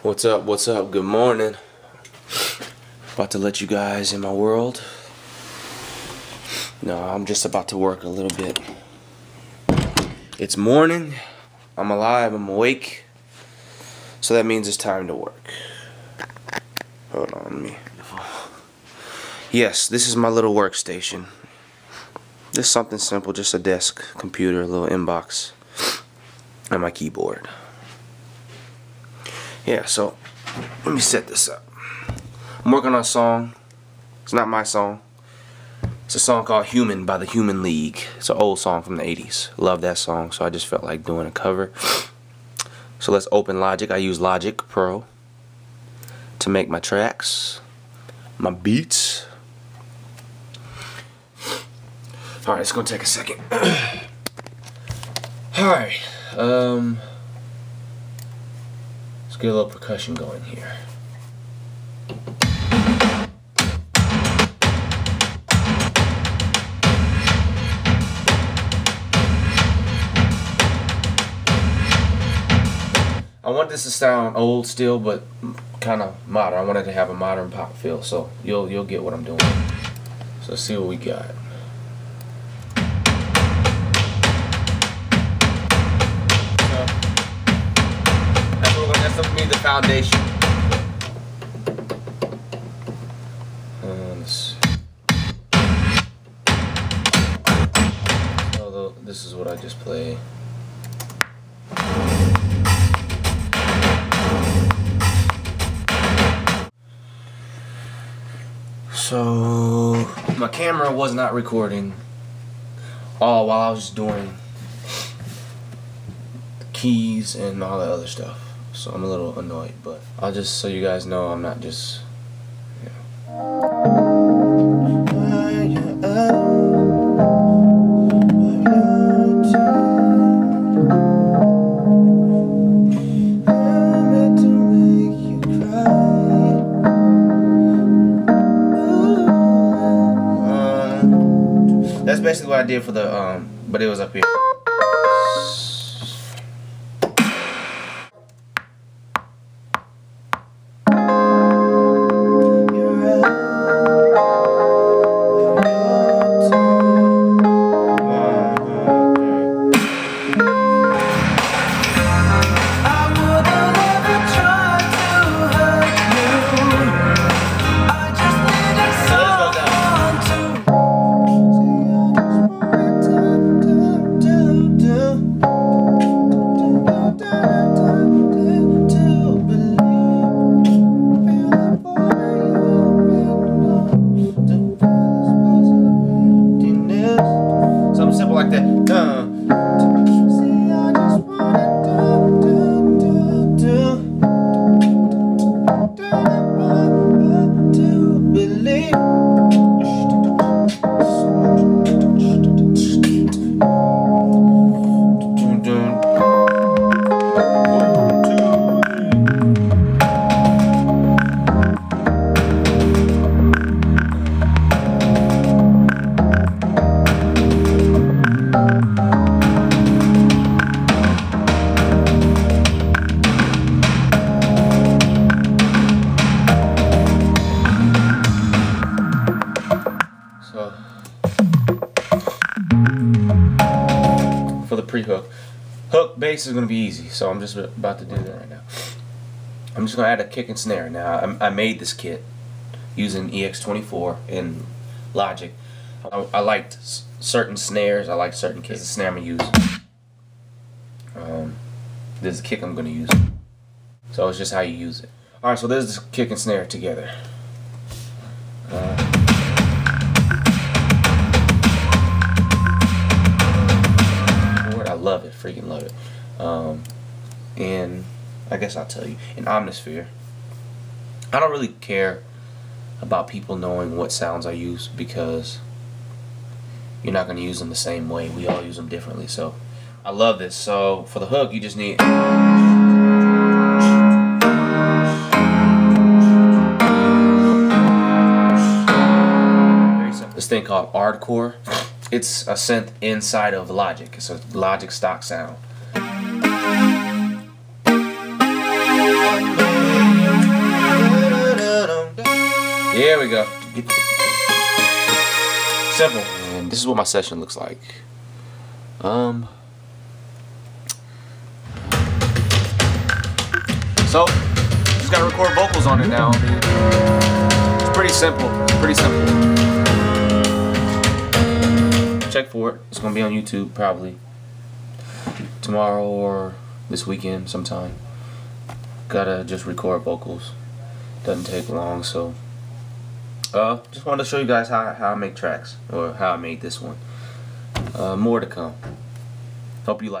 What's up? What's up? Good morning. About to let you guys in my world. No, I'm just about to work a little bit. It's morning. I'm alive. I'm awake. So that means it's time to work. Hold on, me. Yes, this is my little workstation. Just something simple, just a desk, computer, a little inbox, and my keyboard. Yeah, so let me set this up. I'm working on a song. It's not my song. It's a song called Human by the Human League. It's an old song from the 80s. Love that song, so I just felt like doing a cover. So let's open Logic. I use Logic Pro to make my tracks, my beats. Alright, it's gonna take a second. Alright, let's get a little percussion going here. I want this to sound old still, but kind of modern. I want it to have a modern pop feel, so you'll get what I'm doing. So let's see what we got. The foundation. Although this is what I just play. So my camera was not recording all while I was just doing keys and all that other stuff. So I'm a little annoyed, but I'll just, so you guys know, I'm not just, you know. That's basically what I did for the, but it was up here. Pre-hook. Hook bass is going to be easy, so I'm just about to do that right now. I'm just going to add a kick and snare. Now, I made this kit using EX24 in Logic. I liked certain snares, I liked certain kicks. This is the snare I'm going to use. This is the kick I'm going to use. So it's just how you use it. Alright, so there's this kick and snare together. Love it, freaking love it. And I guess I'll tell you, in Omnisphere, I don't really care about people knowing what sounds I use because you're not going to use them the same way. We all use them differently. So I love this. So for the hook, you just need. This thing called Ardcore. It's a synth inside of Logic. It's a Logic stock sound. Here we go. Simple. And this is what my session looks like. So, just gotta record vocals on it now. It's pretty simple. Check for it. It's gonna be on YouTube probably tomorrow or this weekend sometime. Gotta just record vocals. Doesn't take long, so just wanted to show you guys how I make tracks, or how I made this one. More to come. Hope you like it.